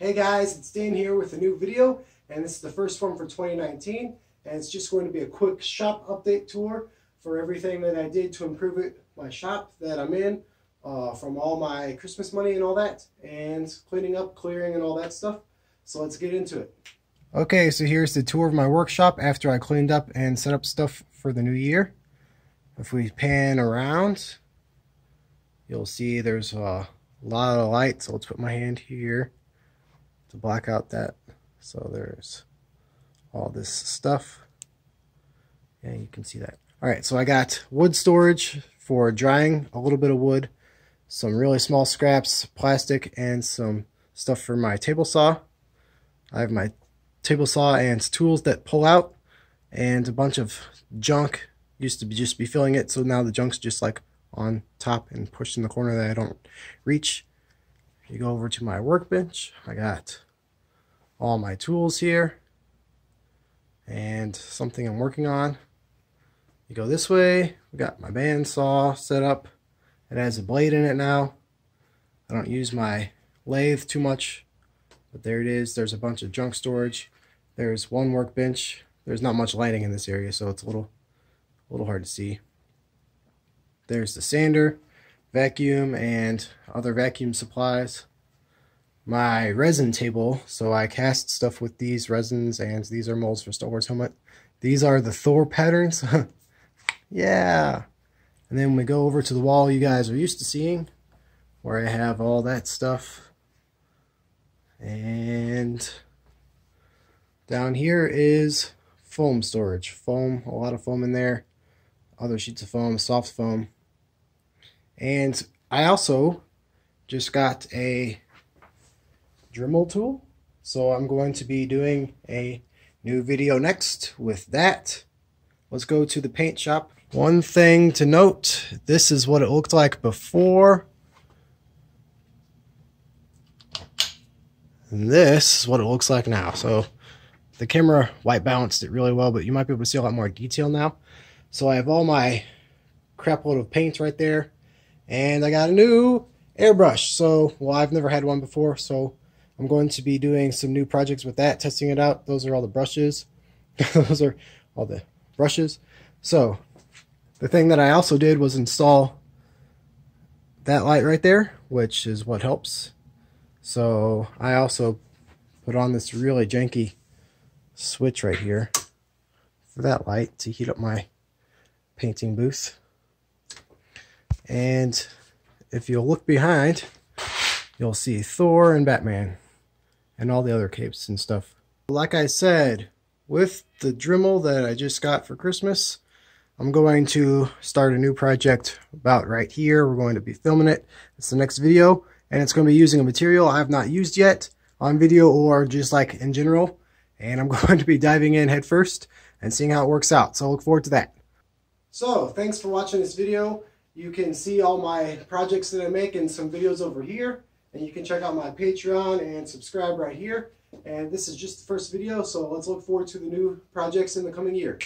Hey guys, it's Dan here with a new video, and this is the first one for 2019, and it's just going to be a quick shop update tour for everything that I did to improve it, my shop that I'm in, from all my Christmas money and all that, and cleaning up, clearing, and all that stuff. So let's get into it. Okay, so here's the tour of my workshop after I cleaned up and set up stuff for the new year. If we pan around, you'll see there's a lot of light, so let's put my hand here to black out that. So there's all this stuff, and you can see that. All right, so I got wood storage for drying, a little bit of wood, some really small scraps, plastic, and some stuff for my table saw. I have my table saw and tools that pull out, and a bunch of junk used to be just be filling it, so now the junk's just like on top and pushed in the corner that I don't reach. You go over to my workbench, I got all my tools here and something I'm working on. You go this way, we got my bandsaw set up. It has a blade in it now. I don't use my lathe too much, but there it is. There's a bunch of junk storage. There's one workbench. There's not much lighting in this area, so it's a little hard to see. There's the sander, vacuum, and other vacuum supplies. My resin table, so I cast stuff with these resins, and these are molds for Star Wars helmet. These are the Thor patterns. Yeah! And then we go over to the wall you guys are used to seeing, where I have all that stuff. And down here is foam storage. Foam, a lot of foam in there. Other sheets of foam, soft foam. And I also just got a Dremel tool, so I'm going to be doing a new video next with that. Let's go to the paint shop. One thing to note, this is what it looked like before, and this is what it looks like now. So the camera white balanced it really well, but you might be able to see a lot more detail now. So I have all my crap load of paint right there. And I got a new airbrush. So, well, I've never had one before, so I'm going to be doing some new projects with that, testing it out. Those are all the brushes. Those are all the brushes. So, the thing that I also did was install that light right there, which is what helps. So, I also put on this really janky switch right here for that light to heat up my painting booth. And if you look behind, you'll see Thor and Batman and all the other capes and stuff. Like I said, with the Dremel that I just got for Christmas, I'm going to start a new project about right here. We're going to be filming it. It's the next video, and it's going to be using a material I have not used yet on video or just like in general. And I'm going to be diving in head first and seeing how it works out. So look forward to that. So thanks for watching this video. You can see all my projects that I make and some videos over here, and you can check out my Patreon and subscribe right here. And this is just the first video, so let's look forward to the new projects in the coming year.